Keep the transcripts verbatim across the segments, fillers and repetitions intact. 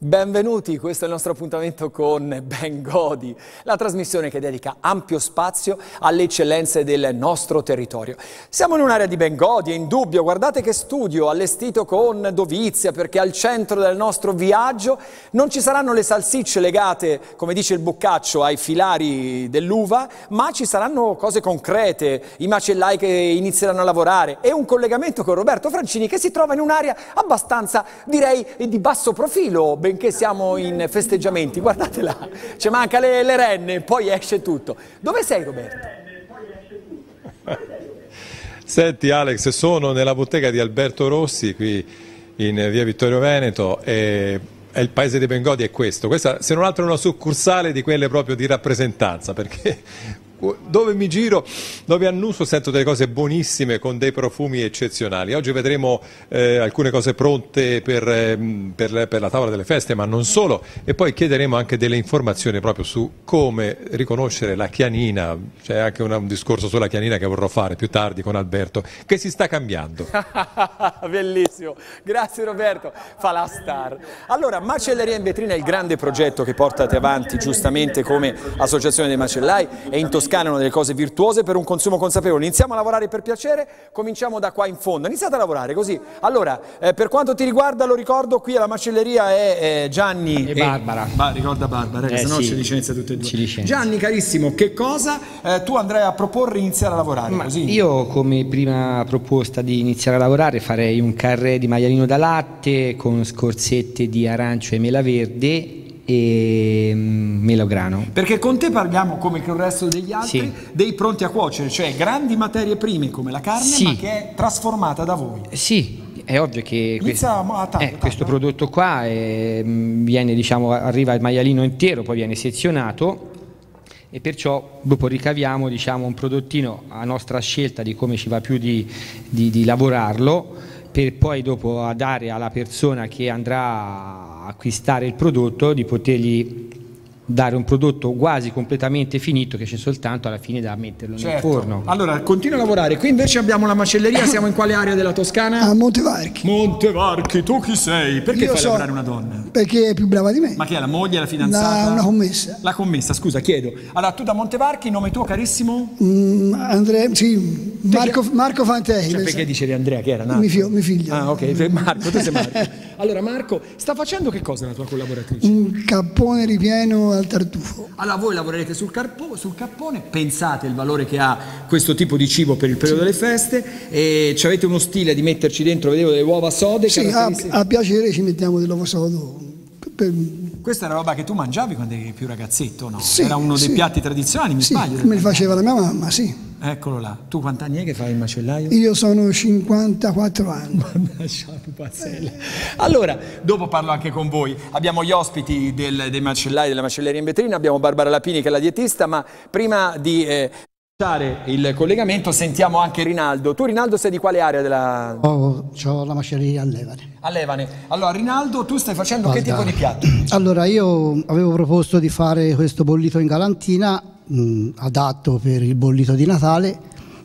Benvenuti, questo è il nostro appuntamento con Bengodi, la trasmissione che dedica ampio spazio alle eccellenze del nostro territorio. Siamo in un'area di Bengodi, è indubbio, guardate che studio allestito con dovizia, perché al centro del nostro viaggio non ci saranno le salsicce legate, come dice il Boccaccio, ai filari dell'uva, ma ci saranno cose concrete, i macellai che inizieranno a lavorare e un collegamento con Roberto Francini che si trova in un'area abbastanza, direi, di basso profilo, benché siamo in festeggiamenti, guardate là, ci manca le, le renne, poi esce tutto. Dove sei, Roberto? Senti Alex, sono nella bottega di Alberto Rossi, qui in via Vittorio Veneto, e è il paese di Bengodi è questo. Questa, se non altro, è una succursale di quelle proprio di rappresentanza, perché dove mi giro, dove annuso, sento delle cose buonissime con dei profumi eccezionali. Oggi vedremo eh, alcune cose pronte per, eh, per, per la tavola delle feste, ma non solo, e poi chiederemo anche delle informazioni proprio su come riconoscere la chianina. C'è anche una, un discorso sulla chianina che vorrò fare più tardi con Alberto, che si sta cambiando. Bellissimo, grazie Roberto, fa la star. Allora, Macellerie in Vetrina è il grande progetto che portate avanti giustamente come Associazione dei Macellai, e in Toscana Toscana delle cose virtuose per un consumo consapevole. Iniziamo a lavorare per piacere, cominciamo da qua in fondo, iniziate a lavorare così. Allora, eh, per quanto ti riguarda, lo ricordo, qui alla macelleria è eh, Gianni e, e Barbara. Ma ricorda Barbara, eh, eh, se no sì, ci licenzia tutte e due. Ci Gianni, carissimo, che cosa eh, tu andrai a proporre, iniziare a lavorare? Ma così? Io, come prima proposta di iniziare a lavorare, farei un carré di maialino da latte con scorzette di arancio e mela verde e melograno, perché con te parliamo, come con il resto degli altri, sì, dei pronti a cuocere, cioè grandi materie prime come la carne, sì, ma che è trasformata da voi. Sì, è ovvio che questo, a tanto, eh, tanto. questo prodotto qua è, viene, diciamo, arriva il maialino intero, poi viene sezionato e perciò dopo ricaviamo, diciamo, un prodottino a nostra scelta di come ci va più di, di, di lavorarlo, per poi dopo a dare alla persona che andrà a acquistare il prodotto di potergli dare un prodotto quasi completamente finito, che c'è soltanto alla fine da metterlo, certo, nel forno. Allora, continua a lavorare. Qui invece abbiamo la macelleria, siamo in quale area della Toscana? A Montevarchi. Montevarchi, tu chi sei? Perché Io fai so, lavorare una donna? Perché è più brava di me. Ma chi è? La moglie, la fidanzata? La, una commessa. La commessa, scusa, chiedo. Allora, tu da Montevarchi, nome tuo carissimo? Mm, Andrea, sì, Marco, Marco Fantele. Cioè, perché dice di Andrea, che era nato? Mi figlio, mi figlio. Ah, ok, Marco, tu sei Marco. Allora Marco, sta facendo che cosa la tua collaboratrice? Un cappone ripieno al tartufo. Allora voi lavorerete sul, carpo, sul cappone, pensate il valore che ha questo tipo di cibo per il periodo, sì, delle feste, e avete uno stile di metterci dentro, vedevo, delle uova sode. Sì, a, a piacere ci mettiamo dell'uovo sodo. Per... Questa è una roba che tu mangiavi quando eri più ragazzetto, no? Sì, era uno dei, sì, piatti tradizionali, mi, sì, sbaglio? Me li faceva la mia mamma, sì. Eccolo là. Tu quanti anni è che fai il macellaio? Io sono cinquantaquattro anni. Allora, dopo parlo anche con voi. Abbiamo gli ospiti del, dei macellai, della macelleria in vetrina, abbiamo Barbara Lapini che è la dietista, ma prima di eh, il collegamento sentiamo anche Rinaldo. Tu Rinaldo sei di quale area della... Oh, c'ho la macelleria a Levane. A Levane. Allora Rinaldo, tu stai facendo Valdarno. Che tipo di piatto? Allora io avevo proposto di fare questo bollito in galantina, adatto per il bollito di Natale,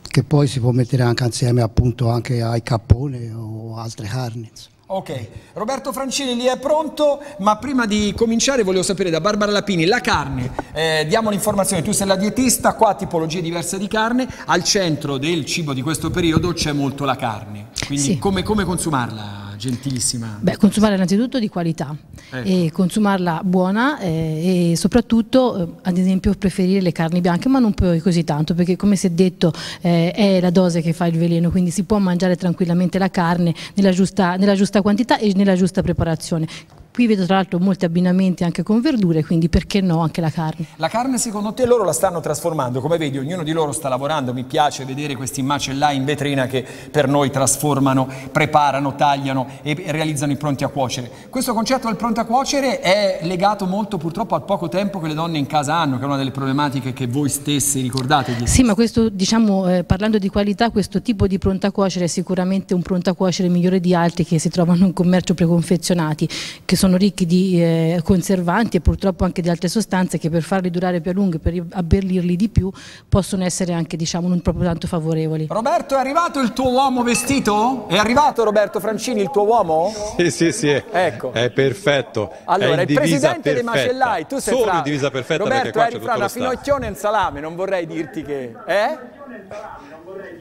che poi si può mettere anche insieme, appunto, anche ai cappone o altre carni. Ok, Roberto Francini lì è pronto, ma prima di cominciare volevo sapere da Barbara Lapini, la carne, eh, diamo l'informazione, tu sei la dietista, qua tipologie diverse di carne, al centro del cibo di questo periodo c'è molto la carne, quindi sì, come, come consumarla? Gentilissima. Beh, consumarla innanzitutto di qualità, ecco, e consumarla buona, eh, e soprattutto eh, ad esempio preferire le carni bianche, ma non poi così tanto, perché come si è detto eh, è la dose che fa il veleno, quindi si può mangiare tranquillamente la carne nella giusta, nella giusta quantità e nella giusta preparazione. Qui vedo tra l'altro molti abbinamenti anche con verdure, quindi perché no anche la carne. La carne secondo te loro la stanno trasformando? Come vedi ognuno di loro sta lavorando, mi piace vedere questi macellai in vetrina che per noi trasformano, preparano, tagliano e realizzano i pronti a cuocere. Questo concetto del pronto a cuocere è legato molto purtroppo al poco tempo che le donne in casa hanno, che è una delle problematiche che voi stessi ricordate. Sì, ma questo, diciamo, eh, parlando di qualità, questo tipo di pronto a cuocere è sicuramente un pronto a cuocere migliore di altri che si trovano in commercio preconfezionati, che sono sono ricchi di eh, conservanti e purtroppo anche di altre sostanze che per farli durare più a lungo, per abbellirli di più, possono essere anche, diciamo, non proprio tanto favorevoli. Roberto, è arrivato il tuo uomo vestito? È arrivato Roberto Francini, il tuo uomo? Sì, sì, sì, ecco. È perfetto. Allora, è il presidente perfetta. dei macellai, tu sei Solo fra... in divisa perfetta, Roberto, qua eri fra una finocchione e un salame, non vorrei dirti che... Eh?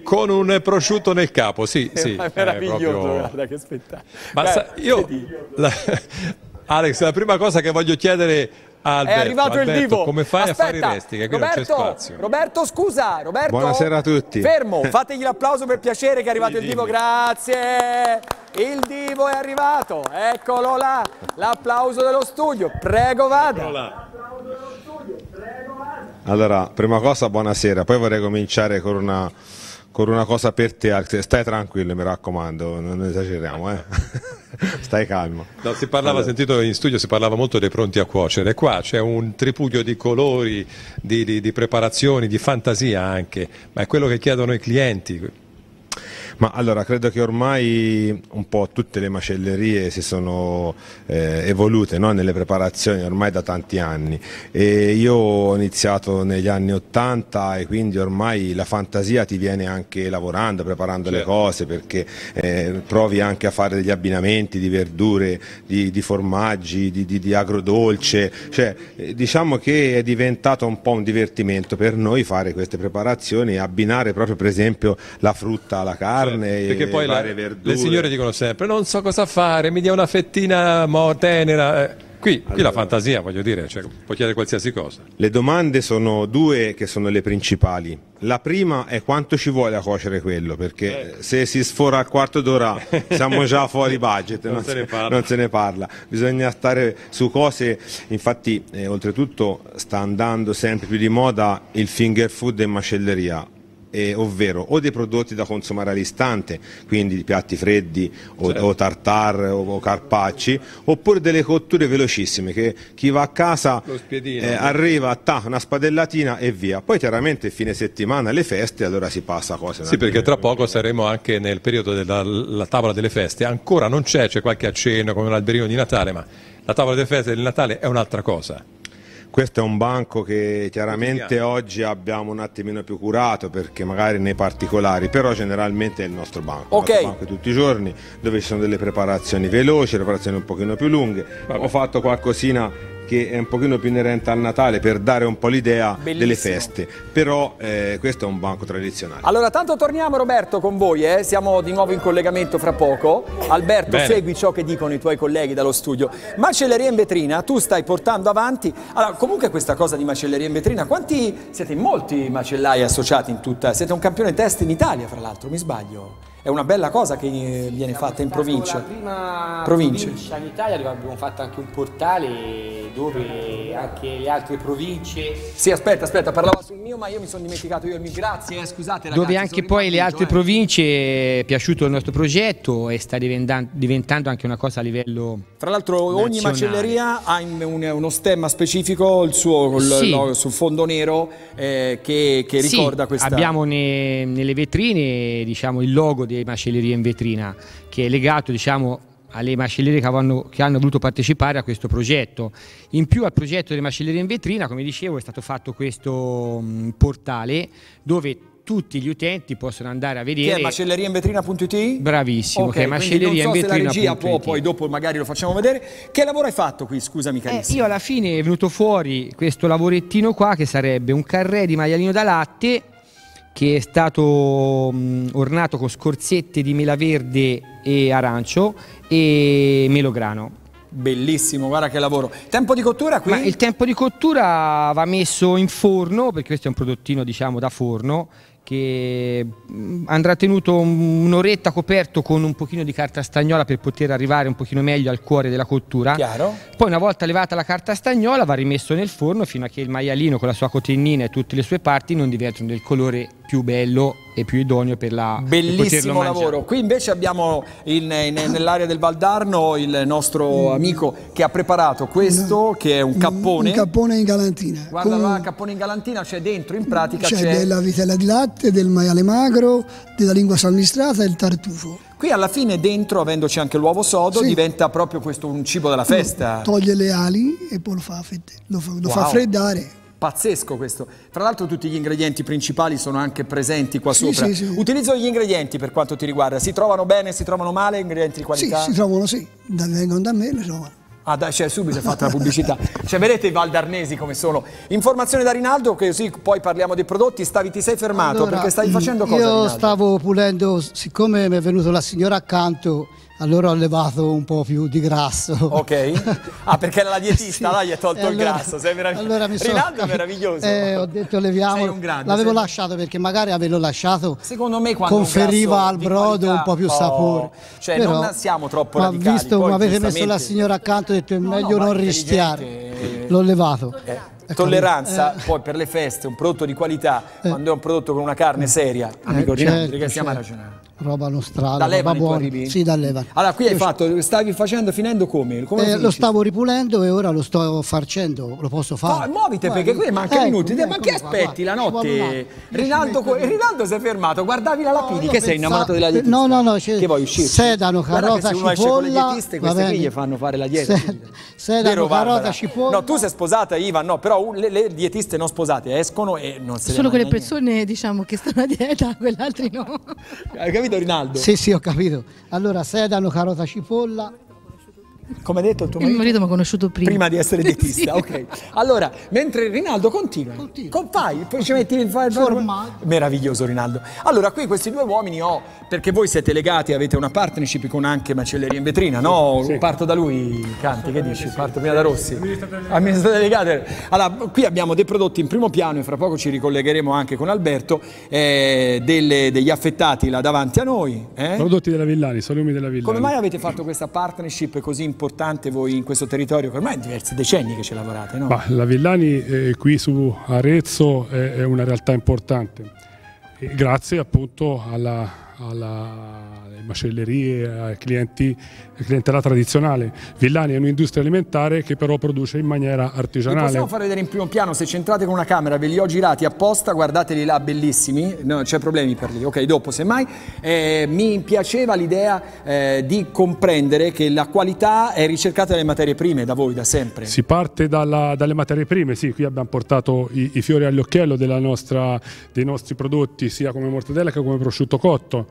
Con un prosciutto nel capo, sì, è sì. È meraviglioso, proprio... guarda che spettacolo. Ma Beh, io... La... Alex, la prima cosa che voglio chiedere... Alberto, è arrivato Alberto, il divo. Come fai Aspetta, a fare i resti? Che qui Roberto, non c'è spazio. Roberto, scusa, Roberto. Buonasera a tutti. Fermo, fategli l'applauso per piacere che è arrivato il, il divo. divo. Grazie. Il divo è arrivato. Eccolo là. L'applauso dello studio. Prego, vada. Allora, prima cosa, buonasera. Poi vorrei cominciare con una, con una cosa per te, Alex. Stai tranquillo, mi raccomando, non esageriamo, eh. Stai calmo. No, si parlava, allora. sentito in studio, si parlava molto dei pronti a cuocere. Qua c'è un tripudio di colori, di, di, di preparazioni, di fantasia anche, ma è quello che chiedono i clienti. Ma allora, credo che ormai un po' tutte le macellerie si sono eh, evolute, no? Nelle preparazioni ormai da tanti anni, e io ho iniziato negli anni ottanta e quindi ormai la fantasia ti viene anche lavorando, preparando certo. le cose, perché eh, provi anche a fare degli abbinamenti di verdure, di, di formaggi, di, di, di agrodolce, cioè eh, diciamo che è diventato un po' un divertimento per noi fare queste preparazioni e abbinare proprio per esempio la frutta alla carne. Cioè, perché poi la, le signore dicono sempre non so cosa fare, mi dia una fettina mo tenera. Qui, allora, qui la fantasia, voglio dire, cioè, può chiedere qualsiasi cosa. Le domande sono due, che sono le principali. La prima è quanto ci vuole a cuocere quello, perché eh. se si sfora al quarto d'ora siamo già fuori budget, non, non, se ne se, non se ne parla. Bisogna stare su cose, infatti eh, oltretutto sta andando sempre più di moda il finger food in macelleria. Eh, ovvero o dei prodotti da consumare all'istante, quindi piatti freddi o, certo. o tartar o, o carpacci, oppure delle cotture velocissime che chi va a casa spiedino, eh, arriva, ta, una spadellatina e via. Poi chiaramente fine settimana, le feste, allora si passa a cose. Sì, perché tra poco saremo anche nel periodo della tavola delle feste, ancora non c'è, c'è qualche accenno come un alberino di Natale, ma la tavola delle feste del Natale è un'altra cosa. Questo è un banco che chiaramente oggi abbiamo un attimino più curato, perché magari nei particolari, però generalmente è il nostro banco, okay. il nostro banco tutti i giorni, dove ci sono delle preparazioni veloci, preparazioni un pochino più lunghe. Vabbè. Ho fatto qualcosina che è un pochino più inerente al Natale per dare un po' l'idea delle feste, però eh, questo è un banco tradizionale. Allora tanto torniamo Roberto con voi, eh? Siamo di nuovo in collegamento fra poco. Alberto, Bene. segui ciò che dicono i tuoi colleghi dallo studio. Macellerie in vetrina, tu stai portando avanti, allora, comunque questa cosa di macellerie in vetrina, quanti siete, in molti macellai associati in tutta, siete un campione test in Italia fra l'altro, mi sbaglio? È una bella cosa che viene fatta in provincia. La prima provincia in Italia abbiamo fatto anche un portale dove anche le altre province... Sì, aspetta, aspetta, parlavo sul mio ma io mi sono dimenticato io il mio. Grazie, scusate ragazzi. Dove anche poi le altre province è piaciuto il nostro progetto e sta diventando, diventando anche una cosa a livello Tra l'altro ogni macelleria ha uno stemma specifico, il suo sì. no, sul fondo nero eh, che, che ricorda sì, questa... abbiamo ne, nelle vetrine diciamo il logo di macellerie in vetrina che è legato diciamo alle macellerie che, avano, che hanno voluto partecipare a questo progetto. In più al progetto delle macellerie in vetrina, come dicevo, è stato fatto questo um, portale dove tutti gli utenti possono andare a vedere. Che è macellerie in vetrina punto it? Bravissimo, okay, che è macellerie in vetrina punto it. Non so se la regia può, poi dopo magari lo facciamo vedere. Che lavoro hai fatto qui, scusami carissimo? Eh, io alla fine è venuto fuori questo lavorettino qua che sarebbe un carré di maialino da latte che è stato mh, ornato con scorzette di melaverde e arancio e melograno. Bellissimo, guarda che lavoro. Tempo di cottura qui? Ma il tempo di cottura va messo in forno, perché questo è un prodottino diciamo da forno, che andrà tenuto un'oretta coperto con un pochino di carta stagnola per poter arrivare un pochino meglio al cuore della cottura. Chiaro. Poi una volta levata la carta stagnola va rimesso nel forno fino a che il maialino con la sua cotennina e tutte le sue parti non diventano del colore più bello e più idoneo per la bellissimo per lavoro. Qui invece abbiamo in, in, nell'area del Valdarno il nostro mm. amico che ha preparato questo mm. che è un cappone. Un cappone in galantina. Guarda là, cappone in galantina, c'è cioè dentro in pratica c'è della vitella di latte, del maiale magro, della lingua salmistrata e il tartufo. Qui alla fine dentro, avendoci anche l'uovo sodo, sì. diventa proprio questo un cibo della festa. Toglie le ali e poi lo fa, lo fa, lo wow. fa freddare. Pazzesco questo. Tra l'altro tutti gli ingredienti principali sono anche presenti qua sì, sopra. Sì, sì. Utilizzo gli ingredienti per quanto ti riguarda. Si trovano bene, si trovano male, ingredienti di qualità? Sì, si trovano sì. Da, vengono da me, li trovano. Ah, dai, cioè subito è fatta la pubblicità. Cioè vedete i valdarnesi come sono. Informazione da Rinaldo, che sì, poi parliamo dei prodotti. Stavi, ti sei fermato allora, perché stavi facendo cosa? Io Rinaldo? stavo pulendo, siccome mi è venuta la signora accanto, allora ho levato un po' più di grasso. Ok. Ah, perché era la dietista, sì. là gli ha tolto allora, il grasso. Sei meraviglioso. Allora mi Rinaldo è meraviglioso. Eh, ho detto leviamo. L'avevo sei... lasciato perché magari averlo lasciato Secondo me quando conferiva al brodo qualità, un po' più sapore. Cioè Però, non siamo troppo radicali. Ma visto come avete messo la signora accanto, ho detto è no, meglio no, non rischiare. L'ho levato. Eh. Tolleranza, eh. poi per le feste, un prodotto di qualità, eh. quando è un prodotto con una carne seria, eh, amico Rinaldo, certo, che stiamo certo. a ragionare? Roba nostrale, da Levane tu arrivi? Sì, da Levane. Allora, qui Io hai fatto, stavi facendo, finendo come? come eh, lo, lo stavo ripulendo e ora lo sto facendo, lo posso fare. No, muoviti perché qui manca ecco, minuti, ecco, ma che ecco, aspetti vai, la notte? Rinaldo, Rinaldo si è fermato, guardavi la Lapini, no, che sei innamorato della dieta. No, no, no, che vuoi uscire? Sedano, carota, cipolla. Guarda che se uno esce con le dietiste, queste qui gli fanno fare la dieta. Sedano, carota, cipolla. No, tu sei sposata, Ivan, no, però le, le dietiste non sposate escono e non si Sono quelle niente. persone diciamo che stanno a dieta, quelle altre no. Hai capito Rinaldo? Sì, sì, ho capito. Allora, sedano, carota, cipolla. Come ha detto il tuo marito? Il marito mi ha conosciuto prima. Prima di essere dietista, sì. ok. Allora, mentre Rinaldo continua. Continua. Con, fai, poi ci metti il formaggio. Meraviglioso Rinaldo. Allora, qui questi due uomini ho, oh, perché voi siete legati, avete una partnership con anche Macellerie in Vetrina, no? Sì. Parto da lui, Canti, che dici? Sì. Parto prima da Rossi. Amministratore delegato. Allora, qui abbiamo dei prodotti in primo piano e fra poco ci ricollegheremo anche con Alberto, eh, delle, degli affettati là davanti a noi. Eh? Prodotti della Villani, salumi della Villani. Come mai avete fatto questa partnership così importante? Importante voi in questo territorio che ormai è diversi decenni che ci lavorate, no? Bah, la Villani eh, qui su Arezzo è, è una realtà importante e grazie appunto alla, alla macellerie, ai clienti, al clientelato tradizionale. Villani è un'industria alimentare che però produce in maniera artigianale. Vi possiamo far vedere in primo piano, se c'entrate con una camera, ve li ho girati apposta, guardateli là, bellissimi, non c'è problemi per lì, ok, dopo semmai. Eh, mi piaceva l'idea eh, di comprendere che la qualità è ricercata dalle materie prime, da voi, da sempre. Si parte dalla, dalle materie prime, sì, qui abbiamo portato i, i fiori all'occhiello della nostra, dei nostri prodotti, sia come mortadella che come prosciutto cotto.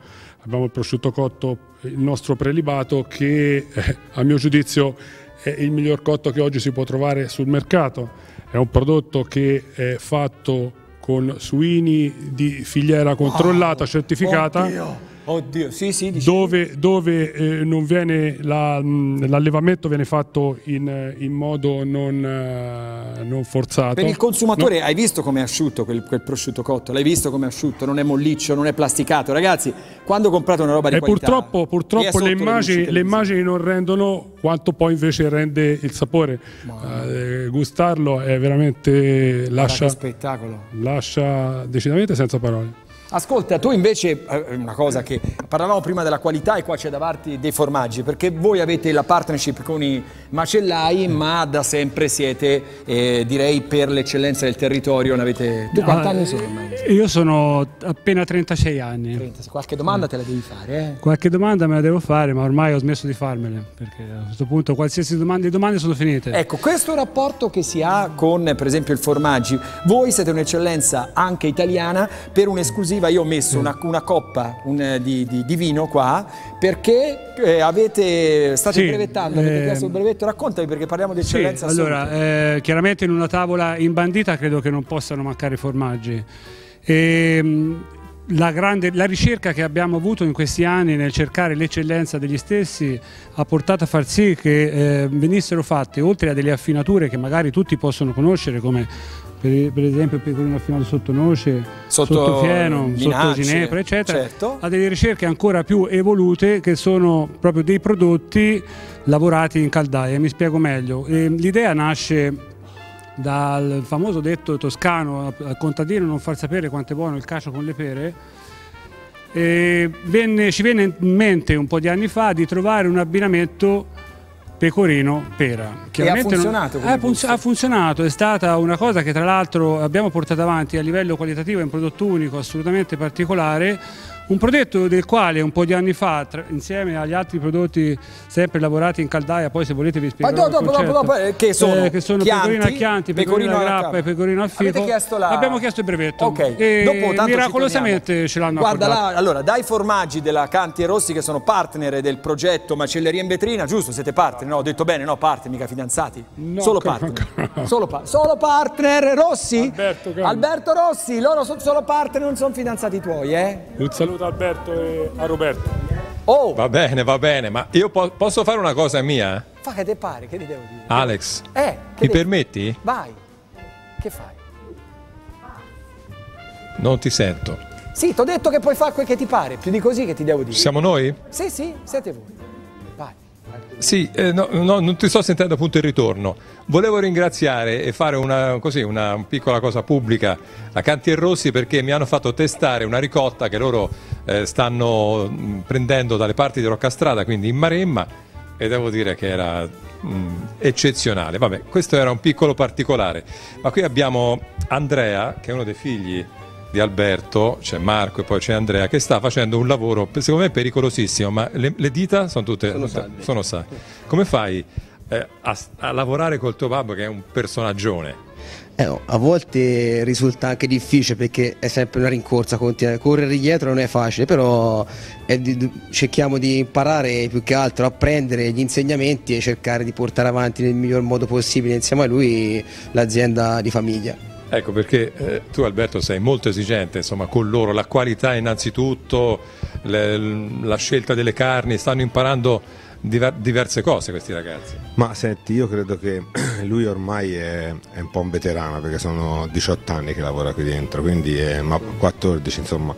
Abbiamo il prosciutto cotto, il nostro prelibato, che a mio giudizio è il miglior cotto che oggi si può trovare sul mercato. È un prodotto che è fatto con suini di filiera controllata, wow, certificata. Oddio. Oddio, sì, sì, dove, dove eh, non viene l'allevamento la, viene fatto in, in modo non, eh, non forzato. Per il consumatore no. Hai visto come è asciutto quel, quel prosciutto cotto? L'hai visto come è asciutto? Non è molliccio, non è plasticato. Ragazzi, quando comprate una roba di e qualità, purtroppo, purtroppo le, immagini, le immagini non rendono quanto poi invece rende il sapore. Ma... eh, gustarlo è veramente lascia, spettacolo. lascia decisamente senza parole. Ascolta, tu invece, una cosa che parlavamo prima della qualità e qua c'è davanti dei formaggi, perché voi avete la partnership con i macellai, ma da sempre siete, eh, direi, per l'eccellenza del territorio. Ne avete... Tu quanti ah, anni sono? Io sono appena trentasei anni. trentasei. Qualche domanda eh. te la devi fare? Eh? Qualche domanda me la devo fare, ma ormai ho smesso di farmele, perché a questo punto qualsiasi domanda, le domande sono finite. Ecco, questo rapporto che si ha con, per esempio, il formaggi. Voi siete un'eccellenza anche italiana per un'esclusiva. Io ho messo una, una coppa un, di, di, di vino qua perché eh, avete state sì, brevettando, avete eh, chiesto il brevetto, raccontami perché parliamo di eccellenza. Sì, allora, eh, chiaramente in una tavola imbandita credo che non possano mancare i formaggi. E, la, grande, la ricerca che abbiamo avuto in questi anni nel cercare l'eccellenza degli stessi ha portato a far sì che eh, venissero fatte, oltre a delle affinature che magari tutti possono conoscere come Per, per esempio il pecorino affinato sotto noce, sotto, sotto fieno, minacce, sotto ginepra, eccetera, certo. a delle ricerche ancora più evolute che sono proprio dei prodotti lavorati in caldaia. Mi spiego meglio. L'idea nasce dal famoso detto toscano al contadino non far sapere quanto è buono il cacio con le pere, e venne, ci venne in mente un po' di anni fa di trovare un abbinamento pecorino-pera. E ha funzionato? Non, ha, funz ha funzionato, è stata una cosa che tra l'altro abbiamo portato avanti a livello qualitativo, è un prodotto unico assolutamente particolare, un prodotto del quale un po' di anni fa, tra, insieme agli altri prodotti sempre lavorati in caldaia, poi se volete vi spiegherò. Ma dopo, dopo, dopo, dopo, che sono? Eh, che sono Chianti, pecorino a Chianti, pecorino, pecorino a grappa e pecorino a fico. Chiesto la... Abbiamo chiesto il brevetto. Ok, e dopo, tanto miracolosamente ce l'hanno accordato. Guarda, la, allora, dai formaggi della Canti e Rossi, che sono partner del progetto Macellerie in Vetrina, giusto? Siete partner? No, ho detto bene, no, partner, mica fidanzati. No, solo partner. No. Solo, pa solo partner Rossi? Alberto, Alberto Rossi, loro sono solo partner, non sono fidanzati tuoi, eh? Un saluto. Saluto Alberto e a Roberto. Oh. Va bene, va bene, ma io po posso fare una cosa mia? Fa che te pare, che ti devo dire? Alex, eh, mi permetti? Vai, che fai? Non ti sento. Sì, ti ho detto che puoi fare quel che ti pare, più di così che ti devo dire. Siamo noi? Sì, sì, siete voi. Vai. Sì, eh, no, no, non ti sto sentendo appunto il ritorno. Volevo ringraziare e fare una, così, una piccola cosa pubblica a Canti e Rossi, perché mi hanno fatto testare una ricotta che loro eh, stanno prendendo dalle parti di Roccastrada, quindi in Maremma, e devo dire che era mh, eccezionale. Vabbè, questo era un piccolo particolare. Ma qui abbiamo Andrea, che è uno dei figli di Alberto, c'è Marco e poi c'è Andrea, che sta facendo un lavoro secondo me pericolosissimo, ma le, le dita sono tutte sono salve. Sono salve. Come fai eh, a, a lavorare col tuo babbo, che è un personaggione? Eh no, a volte risulta anche difficile, perché è sempre una rincorsa continua, correre indietro non è facile, però è di, cerchiamo di imparare più che altro a prendere gli insegnamenti e cercare di portare avanti nel miglior modo possibile insieme a lui l'azienda di famiglia. Ecco perché eh, tu Alberto sei molto esigente, insomma, con loro, la qualità innanzitutto, le, la scelta delle carni, stanno imparando diver diverse cose questi ragazzi. Ma senti, io credo che lui ormai è, è un po' un veterano, perché sono diciotto anni che lavora qui dentro, quindi è, ma quattordici insomma,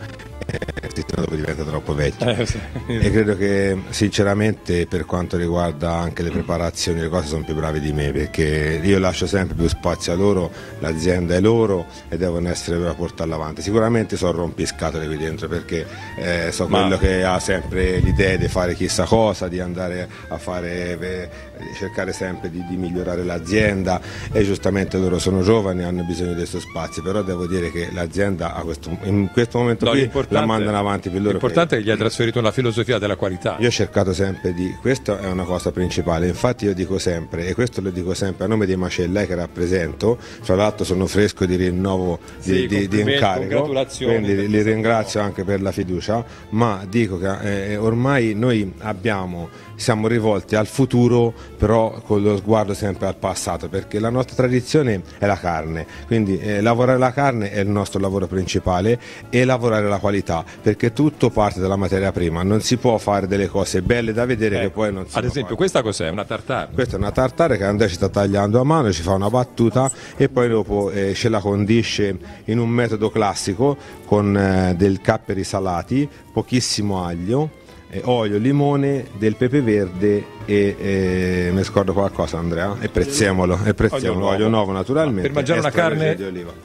dopo diventa troppo vecchio. Eh, sì. E credo che sinceramente per quanto riguarda anche le preparazioni, le cose, sono più bravi di me, perché io lascio sempre più spazio a loro, l'azienda è loro e devono essere loro a portarla avanti. Sicuramente sono rompiscatole qui dentro, perché eh, so Ma... quello che ha sempre l'idea di fare chissà cosa, di andare a fare, eh, cercare sempre di, di migliorare l'azienda, e giustamente loro sono giovani e hanno bisogno dei suoi spazi, però devo dire che l'azienda in questo momento no, qui la mandano avanti per loro. L'importante è che gli ha trasferito la filosofia della qualità. Io ho cercato sempre di, questa è una cosa principale, infatti io dico sempre, e questo lo dico sempre a nome di Macellerie che rappresento, tra l'altro sono fresco di rinnovo di, sì, di, di incarico, quindi li ringrazio anche per la fiducia, ma dico che eh, ormai noi abbiamo, siamo rivolti al futuro, però con lo sguardo sempre al passato, perché la nostra tradizione è la carne, quindi eh, lavorare la carne è il nostro lavoro principale, e lavorare la qualità, perché tutto parte dalla materia prima, non si può fare delle cose belle da vedere eh, che poi non si può. Ad esempio, fare. Questa cos'è? Una tartare? Questa è una tartare che Andrea ci sta tagliando a mano, ci fa una battuta e poi dopo eh, ce la condisce in un metodo classico con eh, del capperi salati, pochissimo aglio, eh, olio, limone, del pepe verde e eh, mi scordo qualcosa Andrea, e prezzemolo, e prezzemolo, olio nuovo naturalmente. Per mangiare una carne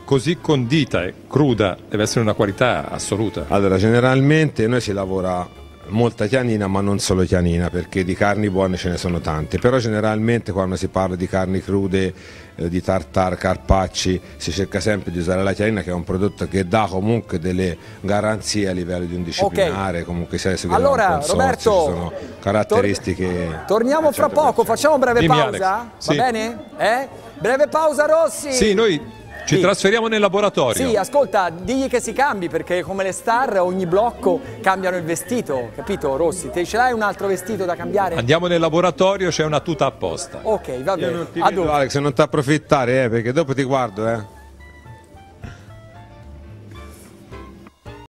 così condita e cruda deve essere una qualità assoluta. Allora, generalmente noi si lavora molta chianina, ma non solo chianina, perché di carni buone ce ne sono tante, però generalmente quando si parla di carni crude, eh, di tartar, carpacci, si cerca sempre di usare la chianina, che è un prodotto che dà comunque delle garanzie a livello di un disciplinare, okay. Comunque sia seguito da un consorzio, Roberto, ci sono caratteristiche. Tor torniamo fra poco, facciamo breve Dimmi pausa, Alex. Sì. Va bene? Eh? Breve pausa Rossi! Sì, noi... Ci sì. trasferiamo nel laboratorio. Sì, ascolta, digli che si cambi, perché come le star ogni blocco cambiano il vestito, capito Rossi? Te ce l'hai un altro vestito da cambiare? Andiamo nel laboratorio, c'è una tuta apposta. Ok, va bene. Io non ti vedo, Alex, non ti approfittare, eh, perché dopo ti guardo, eh.